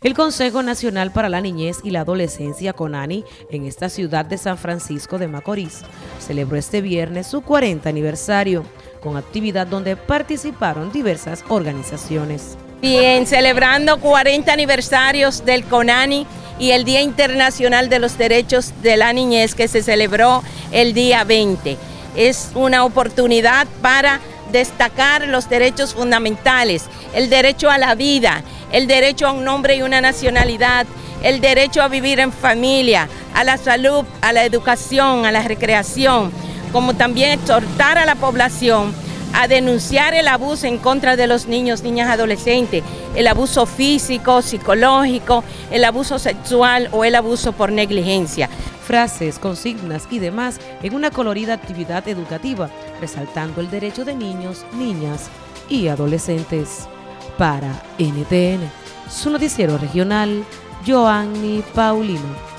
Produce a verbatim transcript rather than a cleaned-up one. El Consejo Nacional para la Niñez y la Adolescencia, CONANI, en esta ciudad de San Francisco de Macorís, celebró este viernes su cuarenta aniversario, con actividad donde participaron diversas organizaciones. Bien, celebrando cuarenta aniversarios del CONANI y el Día Internacional de los Derechos de la Niñez, que se celebró el día veinte. Es una oportunidad para destacar los derechos fundamentales, el derecho a la vida, el derecho a un nombre y una nacionalidad, el derecho a vivir en familia, a la salud, a la educación, a la recreación, como también exhortar a la población a denunciar el abuso en contra de los niños, niñas, adolescentes, el abuso físico, psicológico, el abuso sexual o el abuso por negligencia. Frases, consignas y demás en una colorida actividad educativa, resaltando el derecho de niños, niñas y adolescentes. Para N T N, su noticiero regional, Joanny Paulino.